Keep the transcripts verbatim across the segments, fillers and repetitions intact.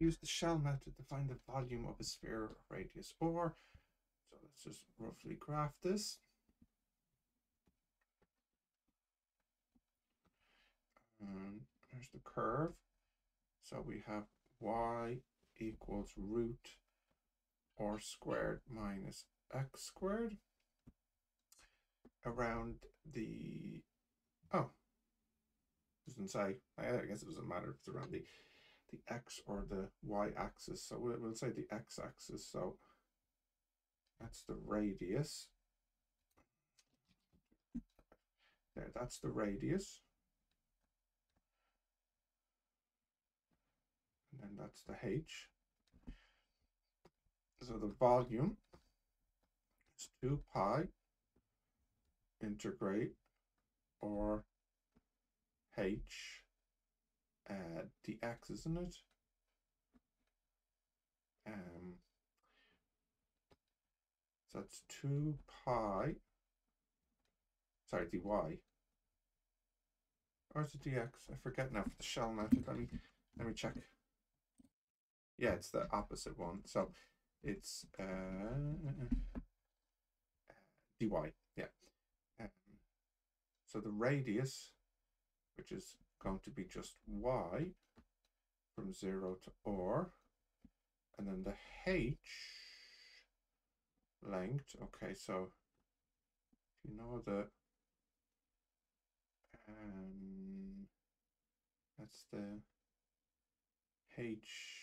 Use the shell method to find the volume of a sphere of radius r. So let's just roughly graph this. And here's the curve. So we have y equals root r squared minus x squared around the, oh, doesn't say, I guess it doesn't matter if it's around the, the x or the y axis. So we'll say the x axis. So that's the radius. There, that's the radius. And then that's the h. So the volume is two pi integrate or h uh, dx, isn't it? Um, so that's two pi, sorry, dy. Or is it dx? I forget now for the shell method. Let me, let me check. Yeah, it's the opposite one. So it's uh, dy, yeah. Um, so the radius, which is going to be just y from zero to r, and then the h length. Okay, so you know the um, that's the h.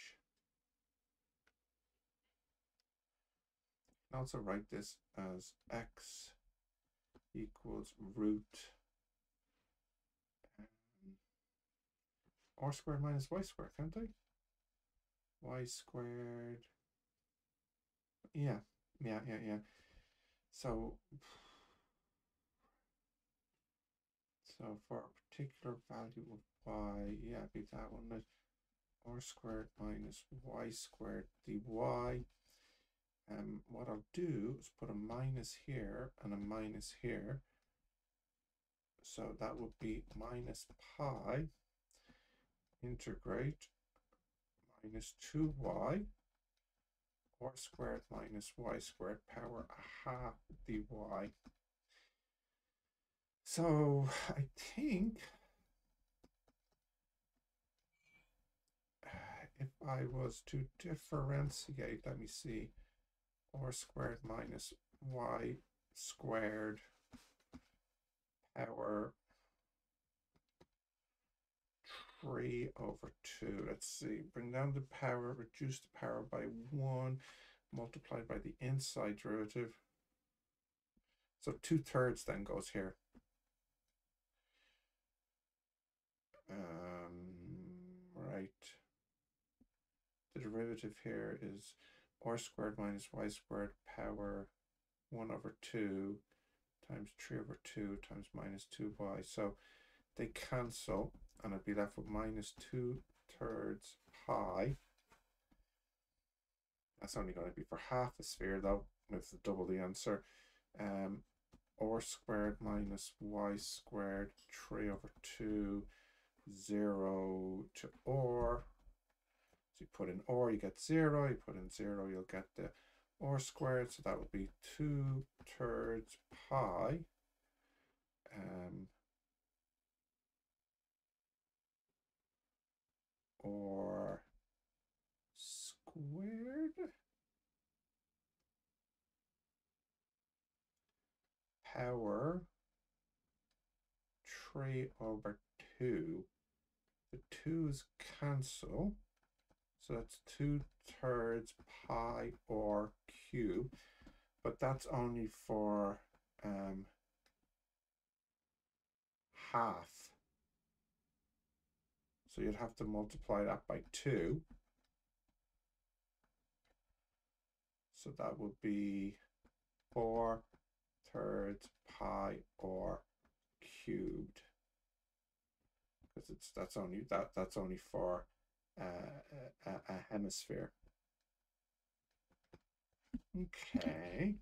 I also write this as x equals root r squared minus y squared, can't I? Y squared. Yeah, yeah, yeah, yeah. So, so for a particular value of y, yeah, be that one, r squared minus y squared dy. Um, what I'll do is put a minus here and a minus here. So that would be minus pi integrate minus two y r squared minus y squared power a half dy. So I think if I was to differentiate, let me see, r squared minus y squared power three over two. Let's see, bring down the power, reduce the power by one, multiplied by the inside derivative. So two thirds then goes here. Um, right. The derivative here is r squared minus y squared power one over two times three over two times minus two y. So they cancel, and I'd be left with minus two thirds pi. That's only going to be for half a sphere, though. It's double the answer. Um, r squared minus y squared three over two, zero to r. So you put in r, you get zero. You put in zero, you'll get the r squared. So that would be two thirds pi. Um, or squared power three over two. The twos cancel, so that's two thirds pi r cubed, but that's only for um half. So you'd have to multiply that by two. So that would be four thirds pi r cubed, because it's that's only that that's only for uh, a, a hemisphere. Okay.